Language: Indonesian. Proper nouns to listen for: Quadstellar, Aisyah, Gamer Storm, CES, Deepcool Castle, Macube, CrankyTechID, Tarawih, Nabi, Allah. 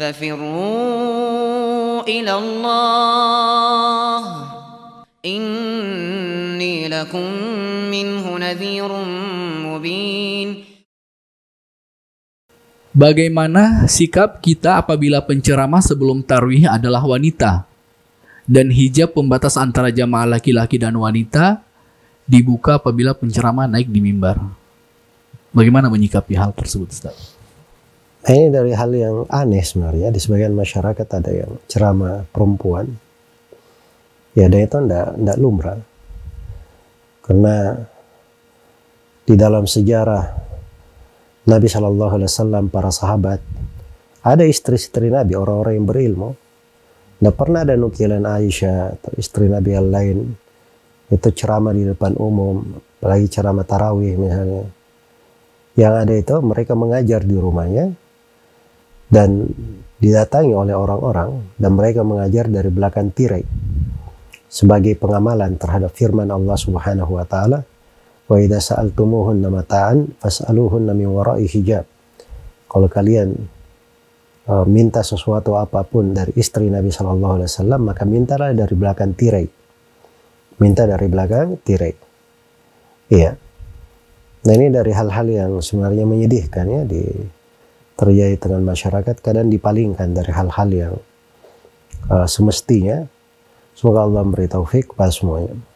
ففروا إلى الله إني لكم منه نذير مبين. Bagaimana sikap kita apabila penceramah sebelum tarwih adalah wanita dan hijab pembatas antara jamaah laki-laki dan wanita dibuka apabila penceramah naik di mimbar? Bagaimana menyikapi hal tersebut, Ustaz? Nah, ini dari hal yang aneh sebenarnya. Di sebagian masyarakat ada yang ceramah perempuan. Ya, dan itu tidak lumrah. Karena di dalam sejarah Nabi SAW, para sahabat, ada istri-istri Nabi, orang-orang yang berilmu. Nggak pernah ada nukilan Aisyah atau istri Nabi yang lain itu ceramah di depan umum, apalagi ceramah tarawih misalnya. Yang ada itu mereka mengajar di rumahnya dan didatangi oleh orang-orang, dan mereka mengajar dari belakang tirai sebagai pengamalan terhadap firman Allah Subhanahu wa taala. Wa idza sa'altumuhunna mata'an fas'aluhunna min wara'i hijab. Kalau kalian minta sesuatu apapun dari istri Nabi sallallahu alaihi wasallam, maka mintalah dari belakang tirai. Minta dari belakang tirai. Iya. Nah, ini dari hal-hal yang sebenarnya menyedihkan ya, di terjadi dengan masyarakat, kadang dipalingkan dari hal-hal yang semestinya. Semoga Allah memberi taufik kepada semuanya.